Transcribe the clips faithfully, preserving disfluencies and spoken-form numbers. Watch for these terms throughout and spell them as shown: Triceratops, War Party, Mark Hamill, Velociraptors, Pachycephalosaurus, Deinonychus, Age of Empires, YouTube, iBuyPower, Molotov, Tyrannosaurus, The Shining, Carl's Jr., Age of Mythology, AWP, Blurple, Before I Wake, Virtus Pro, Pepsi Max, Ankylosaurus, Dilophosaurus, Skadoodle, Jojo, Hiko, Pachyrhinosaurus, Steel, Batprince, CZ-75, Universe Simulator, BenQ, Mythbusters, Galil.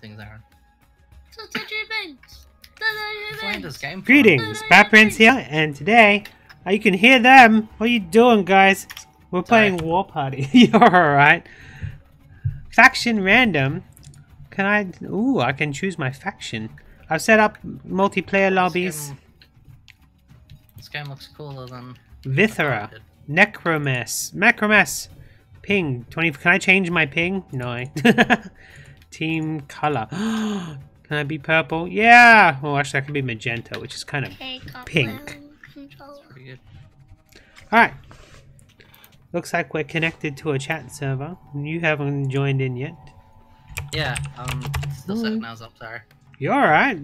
things are. So touch your bench. Playing this game. Greetings, Batprince here, and today uh, you can hear them. What are you doing, guys? We're Sorry. playing War Party. You're alright. Faction random. Can I? Ooh, I can choose my faction. I've set up multiplayer lobbies. This game, this game looks cooler than Vithera, Necromess, Macromess, Ping twenty. Can I change my ping? No. Team color. Can I be purple? Yeah! Well, actually, I can be magenta, which is kind of okay, pink. Alright. Looks like we're connected to a chat server. You haven't joined in yet. Yeah, um, still Ooh. setting ours up, sorry. You're alright.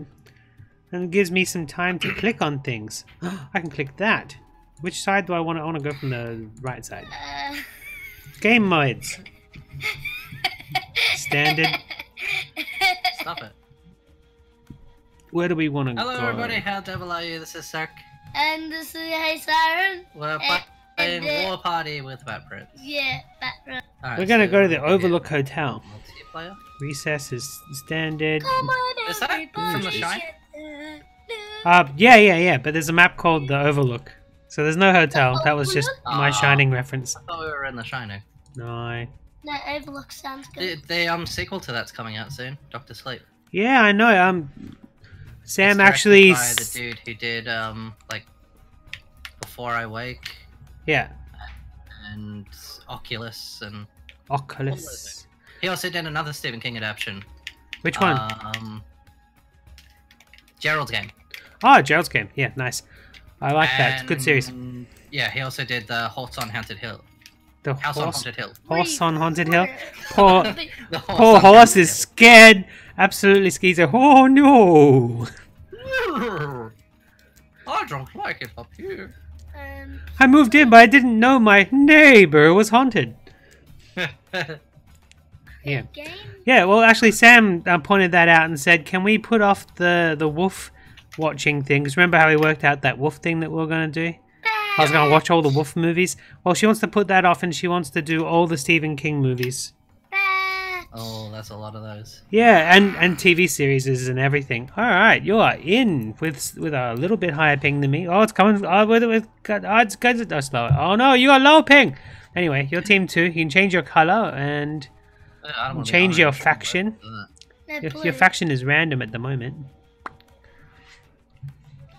And it gives me some time to click on things. I can click that. Which side do I want to? I want to go from the right side. Uh... Game modes. Standard. Stop it. Where do we want to Hello go? Hello everybody, how devil are you? This is Sark. And this is Hey Siren. We're and, playing and War Party with Batprince. Yeah, Batprince. Right, We're gonna so go to the Overlook Hotel. Multiplayer. Recess is standard. Come on, is that from The Shining? Uh, yeah, yeah, yeah. But there's a map called the Overlook, so there's no hotel. That was just oh, my Shining reference. I thought we were in The Shining. No. No, Overlook sounds good. The, the um sequel to that's coming out soon, Doctor Sleep. Yeah, I know. Um. Sam actually by the dude who did um like Before I Wake. Yeah. And Oculus and Oculus. He also did another Stephen King adaptation. Which one? Um Gerald's Game. Oh, Gerald's Game. Yeah, nice. I like and, that. It's a good series. Yeah, he also did the House on Haunted Hill. The House horse, on Haunted Hill. Horse on Haunted Hill. Poor, the horse, poor horse is scared. Absolutely skeezer. Oh no! I don't like it up here. Um, I moved in, but I didn't know my neighbor was haunted. yeah. Yeah. Well, actually, Sam uh, pointed that out and said, "Can we put off the the wolf watching things? Remember how we worked out that wolf thing that we were gonna do?" I was going to watch all the Wolf movies. Well, she wants to put that off and she wants to do all the Stephen King movies. Oh, that's a lot of those. Yeah, and, and T V series and everything. Alright, you are in with with a little bit higher ping than me. Oh, it's coming. Oh, it's good. Oh, slow. Oh, no, you are low ping. Anyway, your team too. You can change your color and change your faction. Your, your faction is random at the moment.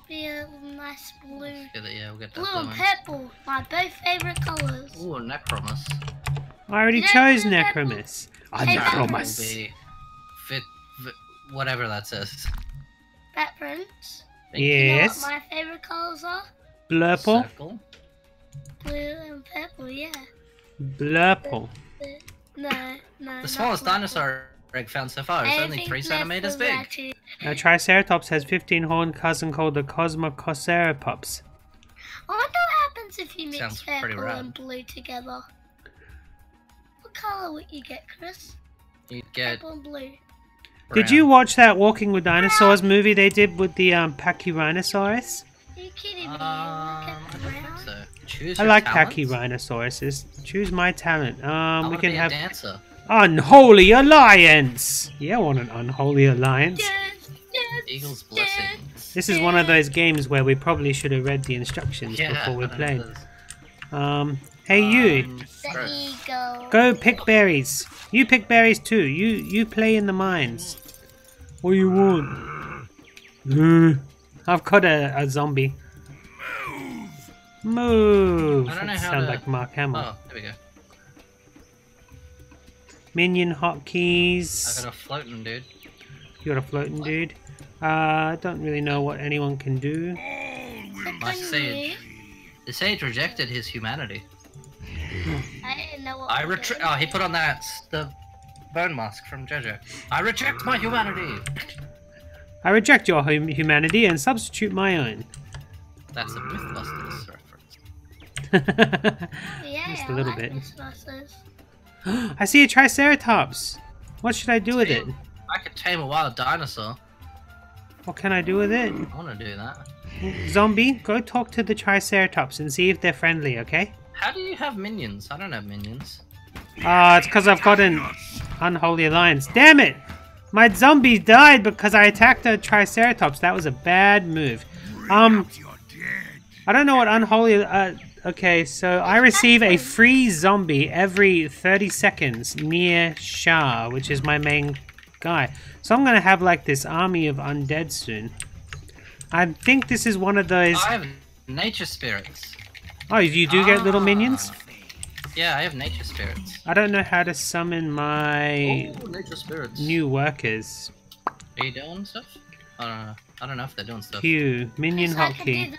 Yeah. Nice blue. That, yeah, we'll get that blue and purple, my both favourite colours. Ooh, Necromus. I already no, chose no, Necromus. I'm hey, Necromus. Fit, fit, whatever that says. Batprince. Yes. You know what my favourite colours are? Blurple. Circle. Blue and purple, yeah. Blurple. The, the, no, no. The smallest purple. dinosaur Greg found so far is only three centimeters big. Now, Triceratops has fifteen horned cousin called the Cosmococeratops. I wonder what happens if you mix purple and blue together. What color would you get, Chris? You'd get purple and blue. Brown. Did you watch that Walking with Dinosaurs brown. movie they did with the um, Pachycephalosaurus? Are you kidding me? Um, so. Choose I like Pachyrhinosauruses. Choose my talent. Um, I we can be a have. Dancer. Unholy Alliance! Yeah, I want an Unholy Alliance. Yes, yes, Eagle's Blessing. This is one of those games where we probably should have read the instructions yeah, before we played. Um, hey um, you! The eagle. Go pick berries. You pick berries too. You you play in the mines. What do you want? I've caught a, a zombie. Move! I don't know that how sounds to... like Mark Hamill. Oh, there we go. Minion hotkeys. I got a floating dude. You got a floating what? dude. Uh, I don't really know what anyone can do. My sage. The sage rejected his humanity. I didn't know what I retreat. Oh, he put on that the bone mask from Jojo. I reject my humanity. I reject your hum humanity and substitute my own. That's a Mythbusters reference. yeah, Just a little I like bit. Mythbusters. I see a Triceratops! What should I do with it? I could tame a wild dinosaur. What can I do with it? I want to do that. Zombie, go talk to the Triceratops and see if they're friendly, okay? How do you have minions? I don't have minions. Ah, uh, it's because I've got an Unholy Alliance. Damn it! My zombie died because I attacked a Triceratops. That was a bad move. Um, I don't know what unholy... Uh, okay, so I receive a free zombie every thirty seconds near Shah, which is my main guy. So I'm going to have, like, this army of undead soon. I think this is one of those... I have nature spirits. Oh, you do ah. get little minions? Yeah, I have nature spirits. I don't know how to summon my Ooh, nature spirits. new workers. Are you doing stuff? I don't know. I don't know if they're doing stuff. Q, minion hotkey.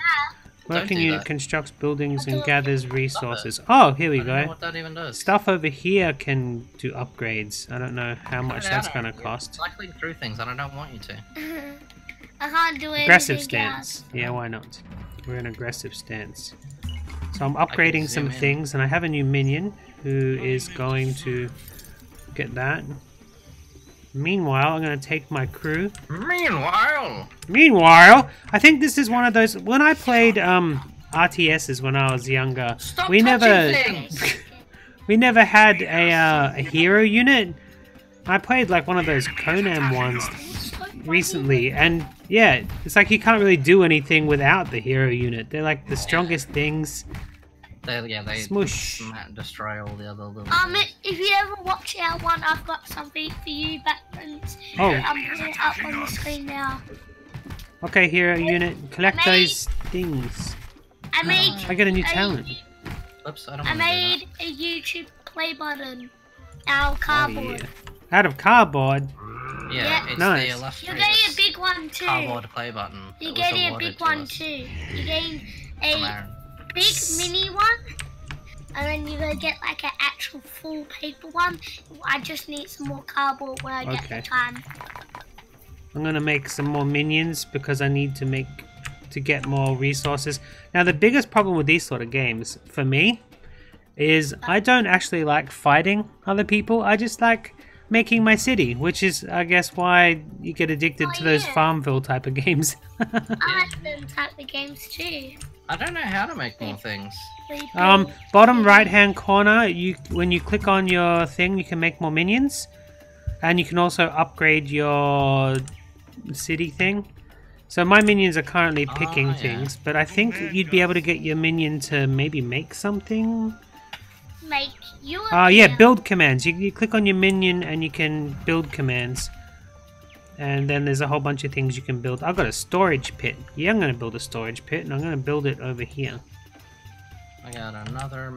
Working unit that. constructs buildings and gathers resources. Oh, here we I don't go. Know what that even does. Stuff over here can do upgrades. I don't know how much no, no, that's no, going to cost. Cycling through things, and I don't want you to. I can't do it. Aggressive stance. Else. Yeah, why not? We're in aggressive stance. So I'm upgrading some in. things, and I have a new minion who is going to get that. Meanwhile, I'm going to take my crew. Meanwhile! Meanwhile! I think this is one of those... When I played um, R T Ss when I was younger, Stop we never... we never had a, uh, a hero unit. I played like one of those Conan ones recently, and yeah, it's like you can't really do anything without the hero unit. They're like the strongest things. They, yeah, they Smush. destroy all the other little... Um, if you ever watch our one, I've got something for you, Batprince. Oh. I'm putting it up on the screen now. Okay, hero unit. Collect made, those things. I made... I get a new a talent. YouTube, Oops, I don't I made a YouTube play button out of cardboard. Oh, yeah. Out of cardboard? Yeah, yep. it's nice. the illustrious You're getting a big one, too. Cardboard play button. You're getting a big one, us. too. You're getting a... big mini one, and then you're gonna get like an actual full paper one. I just need some more cardboard when I okay. get the time. I'm gonna make some more minions because I need to make to get more resources. Now the biggest problem with these sort of games for me is I don't actually like fighting other people. I just like making my city, which is I guess why you get addicted oh, to yeah. those Farmville type of games. I like them type of games too. I don't know how to make more things. Um, bottom right-hand corner, you when you click on your thing, you can make more minions, and you can also upgrade your city thing. So my minions are currently picking oh, yeah. things, but I think you'd be able to get your minion to maybe make something. Make you. Oh uh, yeah, build commands. You, you click on your minion and you can build commands. And then there's a whole bunch of things you can build. I've got a storage pit. Yeah, I'm going to build a storage pit, and I'm going to build it over here. I got another...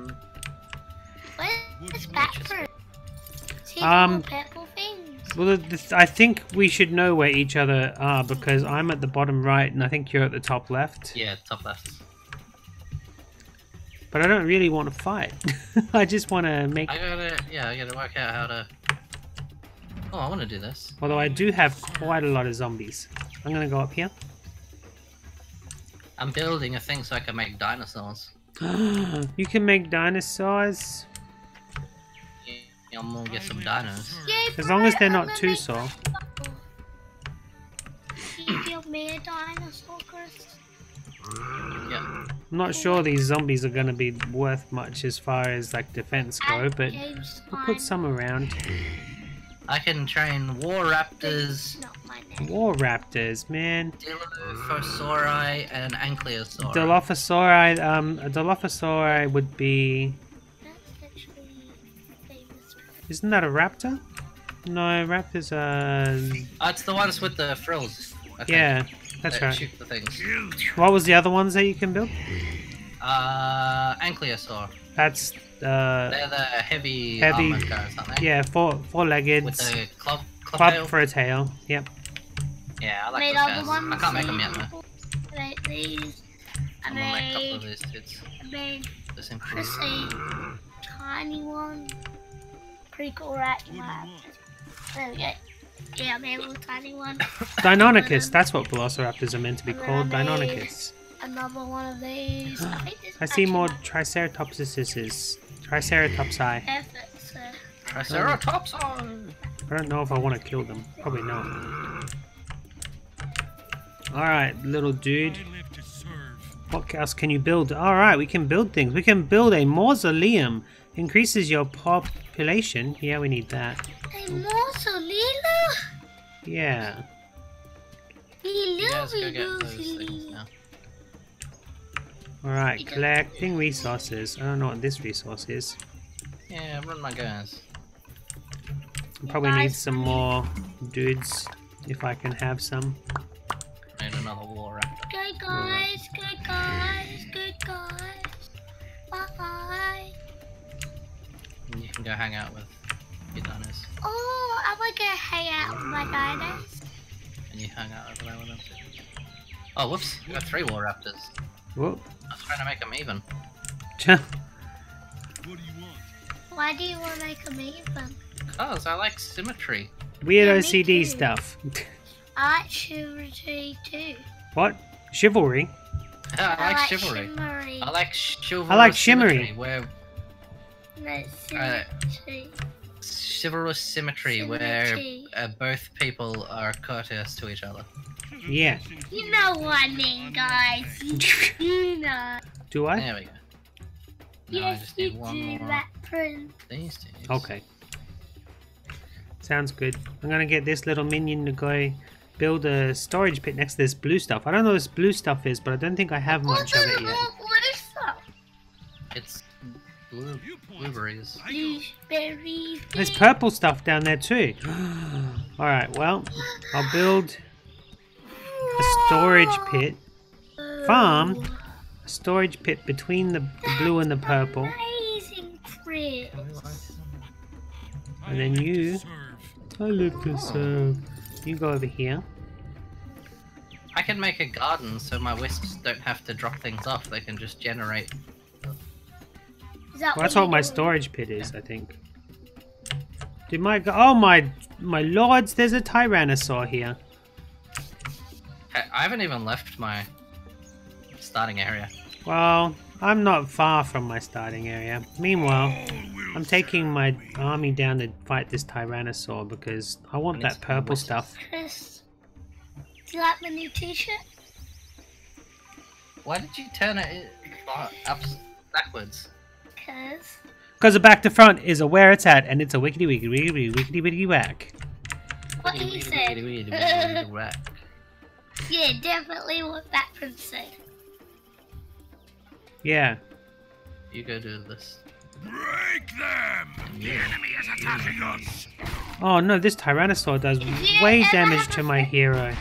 Where's this bathroom? Um, purple things. Well, this, I think we should know where each other are, because I'm at the bottom right, and I think you're at the top left. Yeah, top left. But I don't really want to fight. I just want to make... I gotta, yeah, I got to work out how to... Oh, I want to do this. Although I do have quite a lot of zombies. I'm going to go up here. I'm building a thing so I can make dinosaurs. You can make dinosaurs? Yeah, I'm going to get some dinos. Yay, as long as they're not too sore. Can you build me a dinosaur, Chris? Yeah. I'm not sure these zombies are going to be worth much as far as like defense go, but we'll put some around. I can train war raptors. Not my name. War raptors, man. Dilophosauri and Ankylosaurus. Dilophosauri, um, a Dilophosauri would be. That's actually famous. Isn't that a raptor? No, raptors are. Oh, it's the ones with the frills. I think. Yeah, that's they right. Shoot the things. What was the other ones that you can build? Uh, Ankylosaur. That's. Uh, They're the heavy, heavy armored guys, aren't they? Yeah, four, four-legged. With the club, club, club tail? for a tail. Yep. Yeah, I like Made those guys. I can't make them yet though. I these. I made, make a couple of these kids. I made Chris a tiny one. Pretty cool, right? There we go. Yeah, I made a little tiny one. Deinonychus. That's what Velociraptors are meant to be and called. Deinonychus. Another one of these. I, think I see more Triceratopses. Triceratopsi. Triceratopsi! I don't know if I want to kill them. Probably not. Alright, little dude. What else can you build? Alright, we can build things. We can build a mausoleum. Increases your population. Yeah, we need that. A mausoleum? Yeah. You guys go get those things now. Alright, collecting resources. I don't know what this resource is. Yeah, run my guys. Probably need some more dudes if I can have some. And another war raptor. Good guys, good guys, good guys. Bye bye. And you can go hang out with your dinos. Oh, I want to go hang out with my dinos. And you hang out over there with them. Oh, whoops, we got three war raptors. Whoop. I was trying to make them even. What do you want? Why do you want to make them even? Because I like symmetry. Weird yeah, O C D stuff. I like chivalry too. What? Chivalry? Yeah, I, I like, like chivalry. Shimmery. I like chivalry. I like shimmery. Where... No, symmetry. Uh, chivalrous symmetry, symmetry. where uh, both people are courteous to each other. Yeah. You know what I mean, guys. You know. Do I? There we go. No, yes, I just need you one do, more. Batprince. These two. Okay. Sounds good. I'm gonna get this little minion to go build a storage pit next to this blue stuff. I don't know what this blue stuff is, but I don't think I have much of it yet. What's stuff? It's blue blueberries. Blueberries. There's purple stuff down there too. All right, well, I'll build a storage pit, farm, a storage pit between the blue and the purple. Amazing Prince. And then you, I look to serve. You go over here. I can make a garden so my wisps don't have to drop things off. They can just generate. That well, that's what my storage pit is, yeah. I think. Did my oh my my lords? There's a tyrannosaur here. I haven't even left my starting area. Well, I'm not far from my starting area. Meanwhile, I'm taking my army down to fight this Tyrannosaur because I want that purple stuff. Chris, do you like my new t-shirt? Why did you turn it up backwards? Because... Because the back to front is a where it's at and it's a wickety wickety wickety wickety wickety whack. What did he say? Yeah, definitely what that Prince said. Yeah. You go do this. Break them! The enemy is attacking us! Oh no, this Tyrannosaur does way damage to my hero.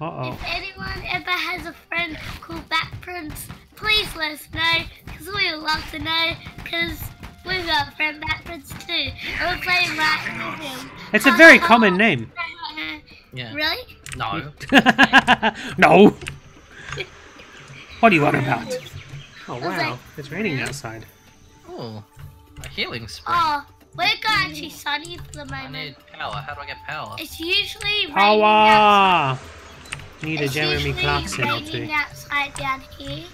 Uh oh. If anyone ever has a friend called Batprince, please let us know, because we would love to know, because we've got a friend Batprince too. And we're playing right with him. It's a very common name. Yeah. Really? No. No! What are you on about? Oh wow, like, it's raining outside. Oh, a healing spray. Oh, we're going to sunny for the moment. I need power. How do I get power? It's usually raining power. Outside. Need it's a Jeremy Clarkson or two. It's outside down here,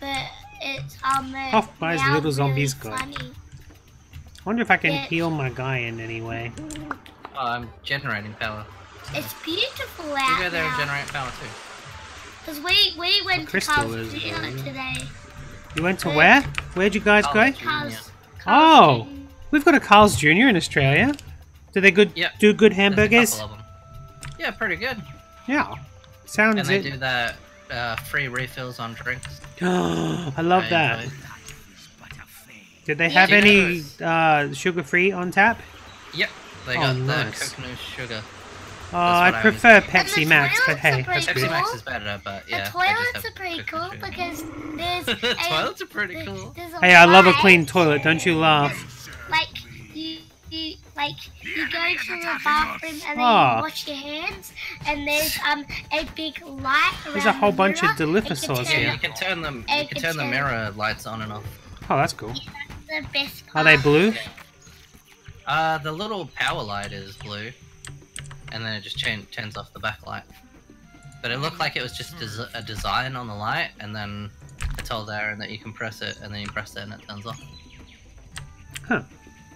but it's on the off by his little zombies really got. I wonder if I can it's... heal my guy in any way. Oh, I'm generating power. So it's beautiful out now. You go there now. And generate power too. Because we, we went to Carl's Junior today. You went to where? Where'd you guys Carl's go? Carl's, Carl's oh! Junior We've got a Carl's Junior in Australia. Do they good? Yep. Do good hamburgers? There's a couple of them. Yeah, pretty good. Yeah. Sounds good. And they it. do the uh, free refills on drinks. I love I that. Did they have yeah, any uh, sugar-free on tap? Yep. They got oh, nice. the coconut sugar. Oh, I, I prefer Pepsi Max, but hey, that's Pepsi cool. Max is better, but yeah. The toilets are pretty cool food. because there's. the a, toilets are pretty the, cool. Hey, I love a clean toilet. Don't you laugh? Like you, you like you go to the bathroom and then oh. you wash your hands, and there's um a big light. Around there's a whole bunch of Dilophosaurus here. Yeah, you can turn them. You can turn the mirror lights on and off. Oh, that's cool. Yeah, that's the best part. Are they blue? Uh, the little power light is blue. And then it just turns off the backlight. But it looked like it was just des a design on the light, and then I told Aaron that you can press it, and then you press it and it turns off. Huh.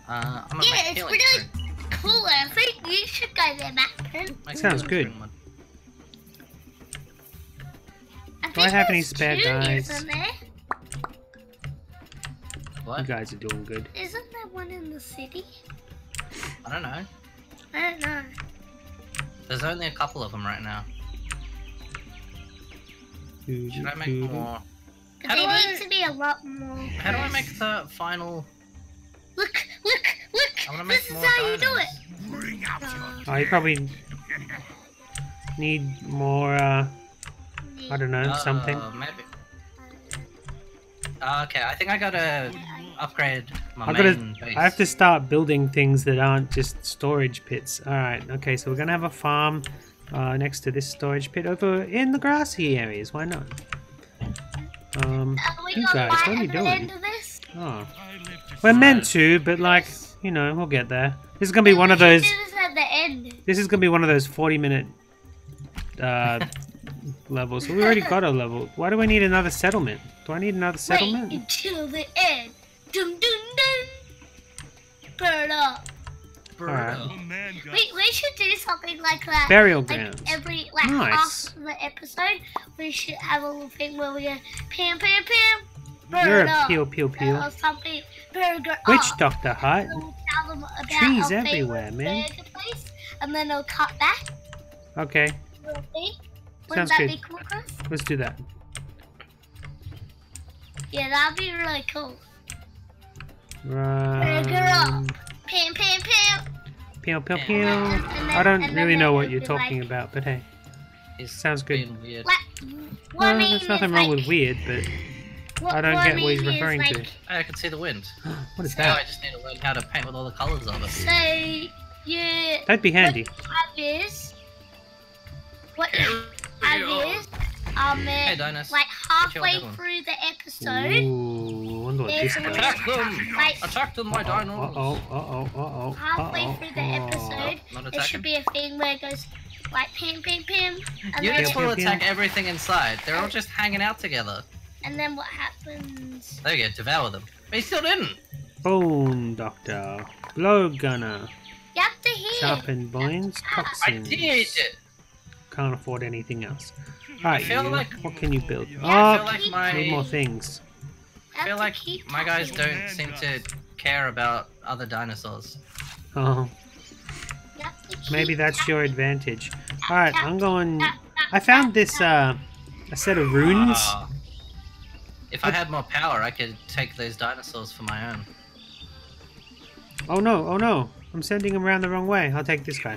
Uh, I'm yeah, it's really cool. I think you should go there, Matt. Sounds good. I Do I have any spare guys? What? You guys are doing good. Isn't there one in the city? I don't know. I don't know. There's only a couple of them right now. Should I make more? How there I... needs to be a lot more. How do I make the final? Look! Look! Look! I want to make this more is how diamonds. You do it. Bring out your oh, you probably need more. Uh, I don't know, uh, something. Maybe. Uh, okay, I think I gotta upgrade my I main gotta, base. I have to start building things that aren't just storage pits. All right. Okay, so we're gonna have a farm uh, next to this storage pit over in the grassy areas. Why not? Um, you guys, what are you doing? Oh. We're meant to, but like, you know, we'll get there. This is gonna be one of those. This is gonna be one of those forty-minute uh, levels. We already got a level. Why do I need another settlement? Do I need another settlement? Wait until the end. Dum dum dum. Burn up. Burn up. We we should do something like that. Burial grounds. Like every like nice. Half of the episode, we should have a little thing where we go pam pam pam. Burn You're a peel peel peel. Or something. Burger Which up. Doctor Hut? We'll tell them about trees everywhere, man. Place, and then they'll cut that. Okay. Sounds that good. Be cool, Chris? Let's do that. Yeah, that'd be really cool. Right. Burger up. Pam pam pam. Peel peel peel. Yeah. Then, I don't really then know then what you're talking like... about, but hey, it sounds good. Weird. Like, well, I mean, there's nothing wrong like... with weird, but. What, I don't what get what he's referring like... to. Oh, I can see the wind. What is that? Now I just need to learn how to paint with all the colours of it. So, yeah. That'd be handy. What you have is... What you have is... Um, hey, Dinos. Like halfway through the episode... Ooh, I wonder what this is. Attack them! Like, Attack them, my uh -oh, Dinos! Uh-oh, uh-oh, uh-oh, halfway uh -oh, through the episode, uh -oh. there should be a thing where it goes... Like, pim, pim, pim. Units will attack pim. everything inside. They're all just hanging out together. And then what happens? They get devour them. But he still didn't. Bone doctor, blowgunner. You have to hit. Sharpen bones, toxins. I did. Can't afford anything else. Alright, like, what can you build? Yeah, oh, like my, need more things. I feel like my guys don't seem to care about other dinosaurs. Oh. Maybe that's your advantage. Alright, I'm going. I found this uh, a set of runes. Uh. If I had more power, I could take those dinosaurs for my own. Oh no, oh no. I'm sending them around the wrong way. I'll take this guy.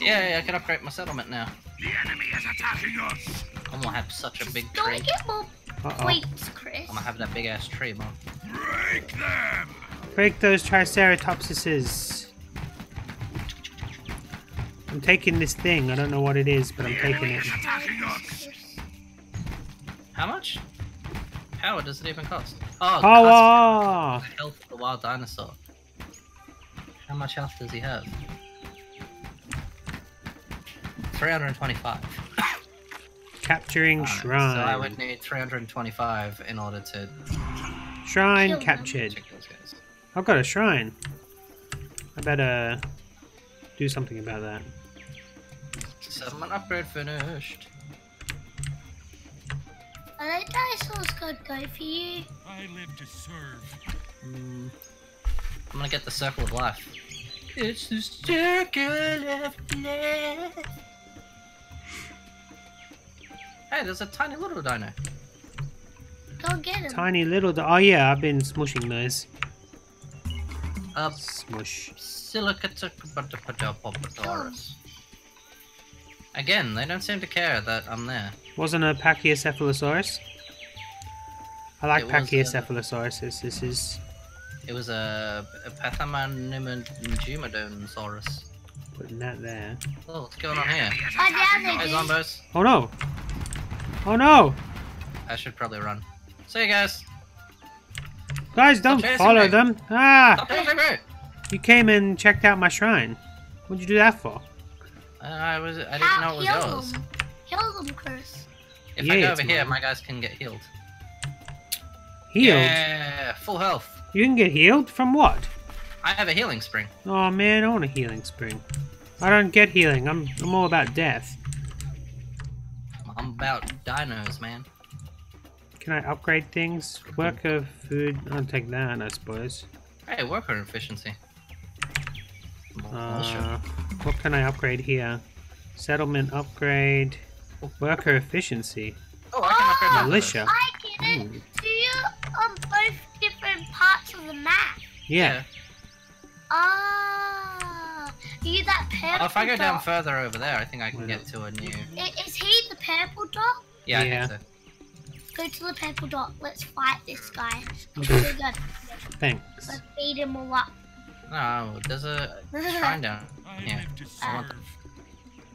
Yeah, yeah, I can upgrade my settlement now. The enemy is attacking us. I'm gonna have such a big tree. Don't get more points, Chris. I'm gonna have that big ass tree, man. Break them! Break those Triceratopses. I'm taking this thing. I don't know what it is, but I'm taking it. How much? How does it even cost? Oh, oh, wow. The health of the wild dinosaur. How much health does he have? three hundred twenty-five. Capturing oh, shrine. So I would need three hundred twenty-five in order to... Shrine captured. I've got a shrine. I better do something about that. Settlement upgrade finished. Are those dinosaurs gonna go for you? I live to serve. Mm. I'm gonna get the circle of life. It's the circle of life. Hey, there's a tiny little dino. Go get him. Tiny little dino. Oh yeah, I've been smushing those. Uh, Smush. Silicatosaurus. Again, they don't seem to care that I'm there. Wasn't a Pachycephalosaurus? I like Pachycephalosaurus. This is. It was a, a Pathamanimidumodonsaurus. Putting that there. Oh, what's going on here? Hey, Zombos. Oh no! Oh no! I should probably run. See you guys. Guys, don't follow them. Ah! You came and checked out my shrine. What'd you do that for? I was. I didn't How know it was heal yours. Them. Heal them, Chris. If yeah, I go over here, my guys can get healed. Healed? Yeah, full health. You can get healed from what? I have a healing spring. Oh man, I want a healing spring. I don't get healing. I'm. I'm all about death. I'm about dinos, man. Can I upgrade things? Worker food. I'll take that, I suppose. Hey, worker efficiency. Uh, what can I upgrade here? Settlement upgrade. Worker efficiency. Oh, I can upgrade my militia. I get it. Ooh. Do you on both different parts of the map? Yeah. Ah. Yeah. Oh, you that purple oh, if I go dot? down further over there, I think I can what get else? to a new... Is he the purple dot? Yeah, yeah. I think so. Go to the purple dot. Let's fight this guy. Thanks. Let's beat him all up. No, there's a shrine down. Yeah. Uh,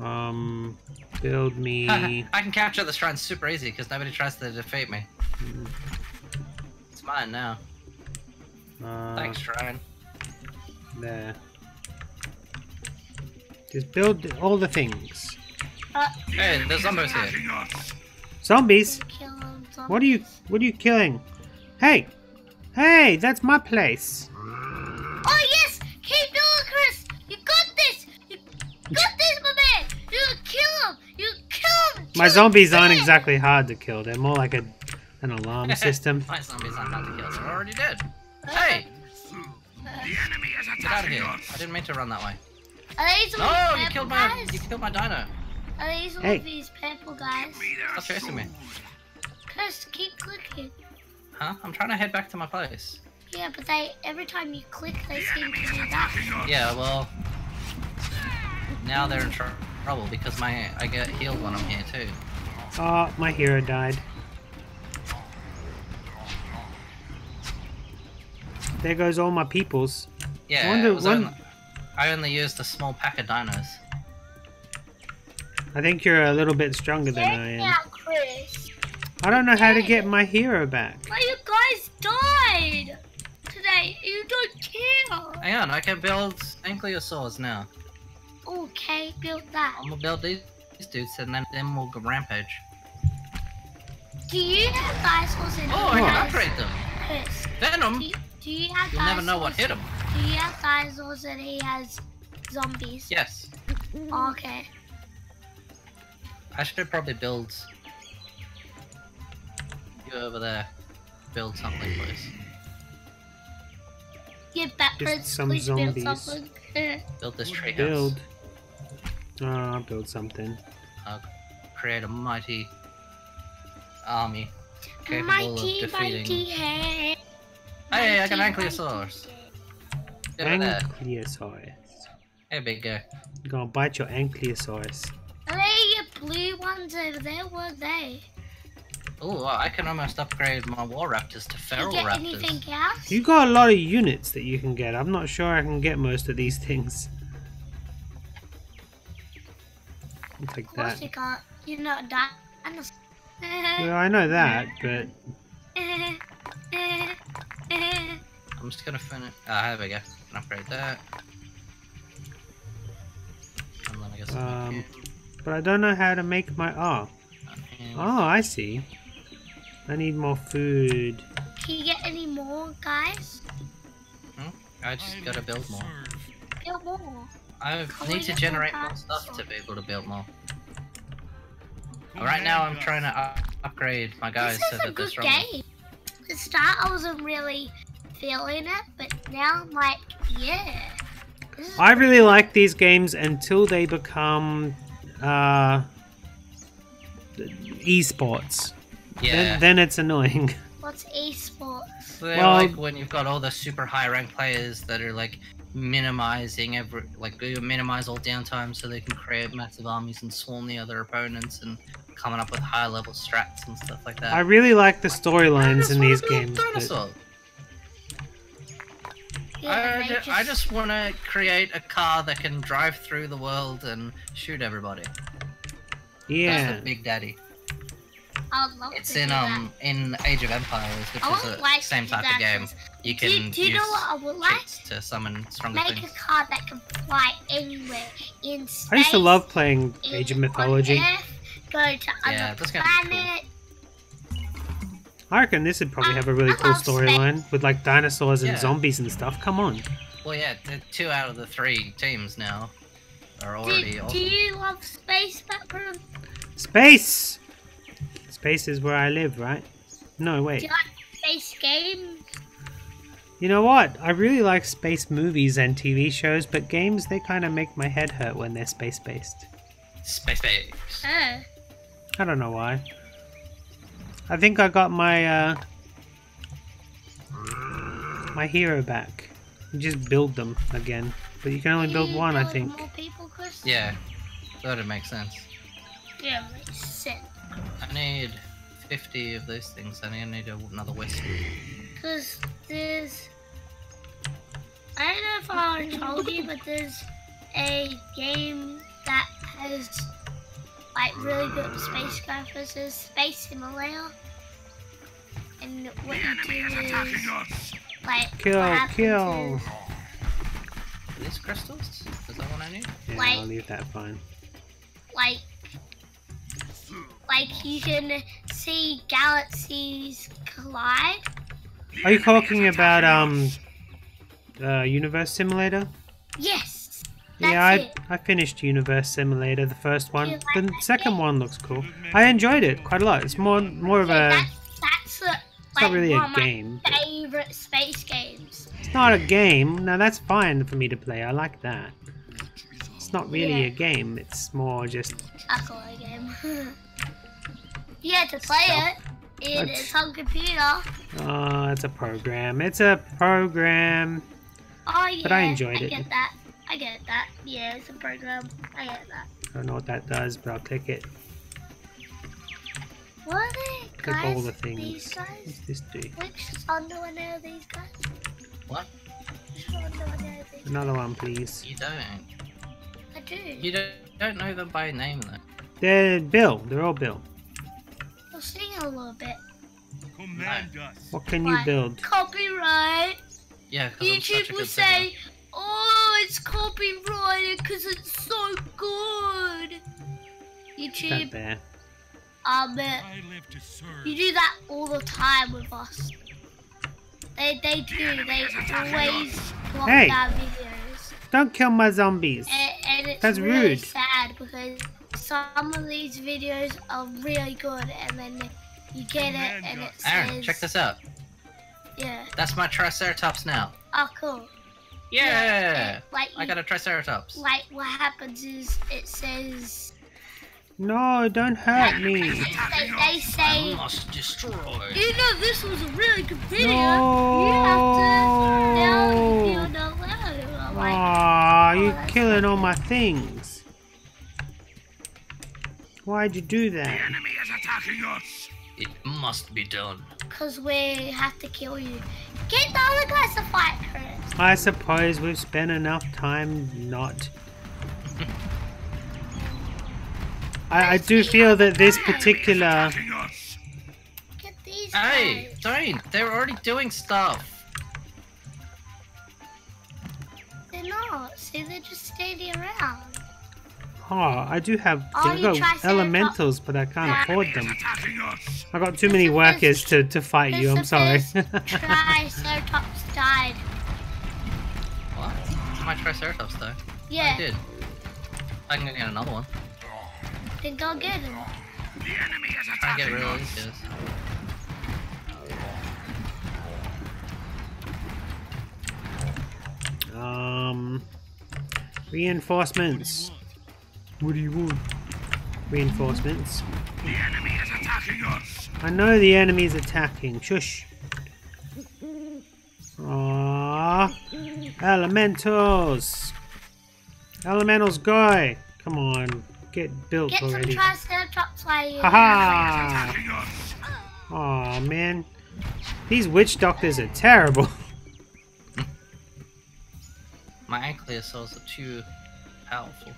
um, build me. I can capture the shrine super easy because nobody tries to defeat me. Mm. It's mine now. Uh, Thanks, shrine. There. Just build all the things. Uh, hey, there's zombies here. Zombies. What are you? What are you killing? Hey, hey, that's my place. Oh yes, keep doing, Chris. You got this. You got this, my man. You kill him. You kill him. My zombies aren't exactly hard to kill. They're more like a an alarm system. My zombies aren't hard to kill. They're already dead. Hey, the enemy is attacking us. Get out of here. I didn't mean to run that way. No, you killed my. You killed my dino. Are these all of these purple guys? Stop chasing me. Chris, keep clicking. Huh? I'm trying to head back to my place. Yeah, but they every time you click, they seem to do that. Yeah, well, now they're in tr trouble because my I get healed when I'm here too. Oh, my hero died. There goes all my peoples. Yeah, I, wonder, when... only, I only used a small pack of dinos. I think you're a little bit stronger than I am. Chris. I don't know how to get my hero back. Well, you guys died today. You don't care. Hang on, I can build Ankylosaurus now. Okay, build that. I'm gonna build these, these dudes and then, then we'll go rampage. Do you have dinosaurs in Oh, I can upgrade them. Chris, Venom. Do, do you have You'll never know what hit him. Do you have dinosaurs and he has zombies? Yes. Okay. I should probably build... You over there. Build something, please. Yeah, Batprince, some please zombies. build something. Build this treehouse. Build. Ah, oh, build something. I'll create a mighty... army. Capable mighty, of defeating... Mighty, hey, mighty, I got an Ankylosaurus. Ankylosaurus. Hey, big guy. You're gonna bite your Ankylosaurus. Blue ones over there, were they? Oh, I can almost upgrade my war raptors to feral you get raptors. Anything else? You got a lot of units that you can get. I'm not sure I can get most of these things. I'll take of course that. You can't. You're not that. Well, I know that, but I'm just gonna finish. Ah, oh, there we go. Can upgrade that. And then I guess. Um. But I don't know how to make my ah. Oh. oh, I see. I need more food. Can you get any more, guys? Hmm? I just gotta build more. Build more. I Can need to generate more stuff to be able to build more. Well, right now, I'm trying to up upgrade my guys this so that this room. At the start, I wasn't really feeling it, but now I'm like, yeah. I really like these games until they become. Uh, esports. Yeah. Then, then it's annoying. What's esports? Well, like when you've got all the super high rank players that are like minimizing every, like minimize all downtime so they can create massive armies and swarm the other opponents and coming up with high level strats and stuff like that. I really like the storylines in these games. But... Yeah, I, just... I just want to create a car that can drive through the world and shoot everybody. Yeah. That's the Big Daddy. I'd love it's to in do um that. in Age of Empires, which I is the like same type of game. You can do, do you use know what I would like? to summon stronger Make things. a car that can fly anywhere in space. I used to love playing in, Age of Mythology. On Earth, go to yeah, other planets. I reckon this would probably have a really cool storyline with like dinosaurs and yeah. zombies and stuff. Come on. Well, yeah, the two out of the three teams now are already. Do, awesome. do you love space, Batman? Space. Space is where I live, right? No, wait. Do you like space games? You know what? I really like space movies and T V shows, but games they kind of make my head hurt when they're space based. It's my face. Ah. I don't know why. I think I got my uh, my hero back. You just build them again, but you can only build one, I think. More people, Chris? Yeah, that would make sense. Yeah, it makes sense. I need fifty of those things. I need another whiskey. Cause there's, I don't know if I already told you, but there's a game that has like really good space graphics. There's Space Simulator, and what you do is like kill, kill. Is... Are these crystals? Is that what I need? Yeah, like, I'll leave that fine. Like. Like, you can see galaxies collide. Are you talking about, um, uh, Universe Simulator? Yes! That's yeah, I, it. I finished Universe Simulator, the first one. Like the second game? One looks cool. I enjoyed it quite a lot. It's more more of yeah, a... That's, that's a, like, it's not really one a game. Of my favourite space games. It's not a game. No, that's fine for me to play. I like that. It's not really yeah. a game. It's more just... I call it a game. You had to play Stop. it. It it's on computer. Oh, it's a program. It's a program. Oh yeah. But I enjoyed I it. I get that. I get that. Yeah, it's a program. I get that. I don't know what that does, but I'll click it. What are they? Click guys, all the things. These guys? What's this do? Which underwear are these guys? What? Which underwear are these? Another one, please. You don't. I do. You don't, don't know them by name though. They're Bill. They're all Bill. Sing a little bit. Command us. What can you build? Copyright. Yeah. YouTube will say, "Oh, it's copyrighted because it's so good." YouTube. Um, you do that all the time with us. They they do. They always block hey, our videos. Don't kill my zombies. And, and it's That's really rude. Sad because. Some of these videos are really good, and then you get it, and it says... Aaron, check this out. Yeah. That's my Triceratops now. Oh, cool. Yeah! yeah. It, like, I got a Triceratops. Like, what happens is it says... No, don't hurt like, me. They, they say... I must destroy. You know, this was a really good video. No. You have to... Now you're not allowed. Like, Aww, oh, you're killing all my things. Why'd you do that? The enemy is attacking us. It must be done. Because we have to kill you. Get the other guys to fight first. I suppose we've spent enough time not. I, I do feel that this particular... Get these guys. Hey, don't. They're already doing stuff. They're not. See, they're just standing around. Oh, I do have oh, I've got elementals, but I can't that afford them. I got too Mr. many workers to, to fight Mr. you, I'm sorry. Triceratops died. What? My Triceratops died? Yeah. I did. I can go get another one. Then go get him. The enemy is attacking I us. Get rid of these guys. Um, reinforcements. What do you want? Reinforcements. The enemy is attacking us. I know the enemy is attacking. Shush. Ah, elementals. Elementals, go! Come on, get built get already. Get some Triceratops while you're there. Aw, man, these witch doctors are terrible. My Ankylosaurus are too powerful.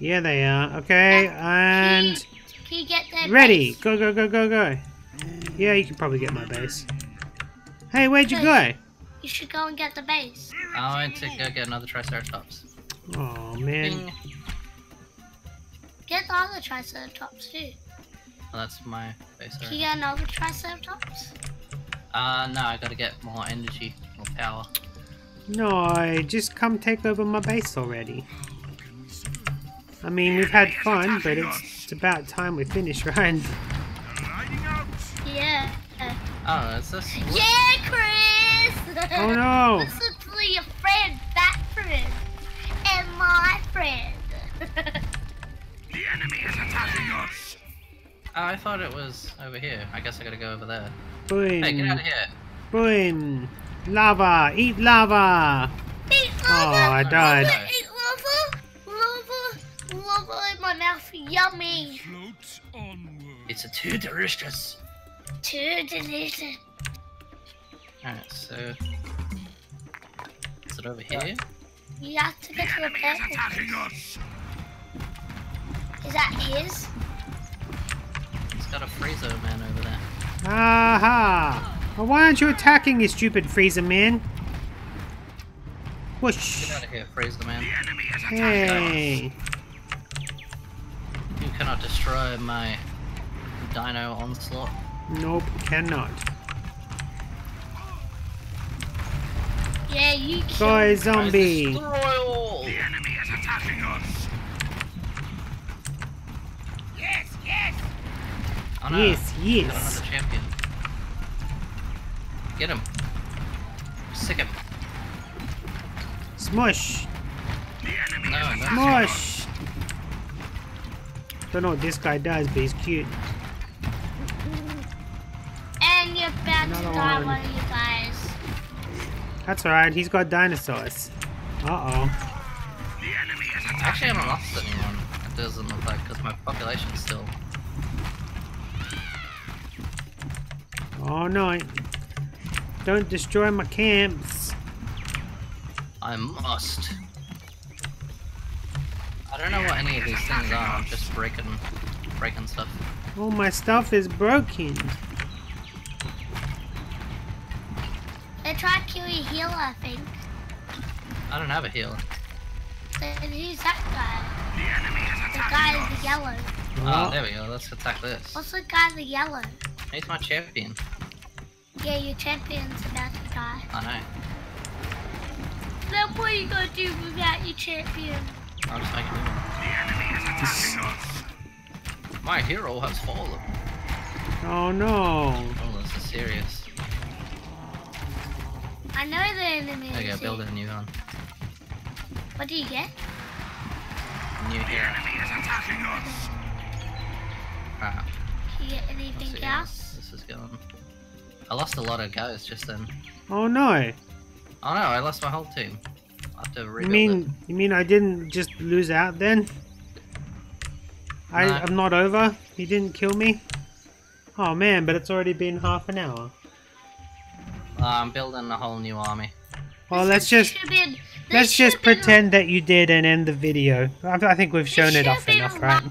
Yeah, they are. Okay, yeah. and can you, can you get their ready. Base? Go, go, go, go, go. Yeah, you can probably get my base. Hey, where'd Good. you go? You should go and get the base. I went to go get another Triceratops. Oh man. Get the other Triceratops too. Oh, that's my base. Can you get another Triceratops? Uh, no, I gotta get more energy, more power. No, just come take over my base already. I mean, we've had fun, but it's, it's about time we finish, right? Yeah. Oh, is this? Yeah, Chris! Oh no! Listen to your friend, Batprince, and my friend. The enemy is attacking us! Oh, I thought it was over here. I guess I gotta go over there. Boom. Hey, get out of here. Boom. Lava. Eat lava. Eat lava. Oh, I died. Lava, eat lava. Lava. Lava in my mouth. Yummy. Float onward. It's a too delicious. Too delicious. Alright, so... Is it over here? You have to get to a purple. Is that his? He's got a Freezer man over there. Aha! Well, why aren't you attacking, you stupid Freezer man? Whoosh! Get out of here, Freezer man. The enemy is attacking hey! You cannot destroy my dino onslaught. Nope, cannot. Yeah, you can. Boy, zombie! Destroy all. The enemy is attacking us! Yes, yes! Oh, no. Yes, yes! Got another champion. Get him. Sick him. Smush! The enemy no, is Smush! Don't know what this guy does, but he's cute. And you're about another to die, one. one of you guys. That's alright, he's got dinosaurs. Uh-oh. Actually, I haven't lost anyone. It doesn't look like, because my population's still... Oh no. Don't destroy my camps. I must. I don't know what any of these things are. I'm just breaking, breaking stuff. Oh, my stuff is broken. They tried to kill your healer, I think. I don't have a healer. Then who's that guy? The enemy is attacking us. The guy in the yellow. Oh, there we go. Let's attack this. What's the guy in the yellow? He's my champion. Yeah, your champion's about to die. I know. Then what are you going to do without your champion? I'll just make a new one. The enemy is attacking us. My hero has fallen. Oh no. Oh, this is serious. I know the enemy. Okay, build a new one. What do you get? New the hero. Enemy is attacking us. Alright. Can you get anything else? This is going. I lost a lot of guys just then. Oh no! Oh no! I lost my whole team. I have to rebuild. You mean it. you mean I didn't just lose out then? No. I I'm not over. You didn't kill me. Oh man! But it's already been half an hour. Uh, I'm building a whole new army. Well, let's just been, let's just pretend that you did and end the video. I, I think we've shown it off enough, right?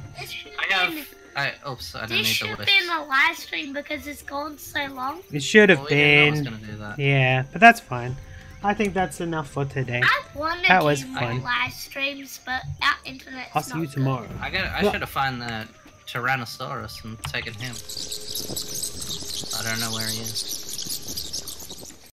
I have. I, oops, I don't need the list. This should have been a live stream because it's gone so long. It should have well, we been. Didn't know I was gonna do that. Yeah, but that's fine. I think that's enough for today. I wanted that was fun. Live streams, but our internet's I'll see not you tomorrow. Good. I got. I should have found the Tyrannosaurus and taken him. I don't know where he is.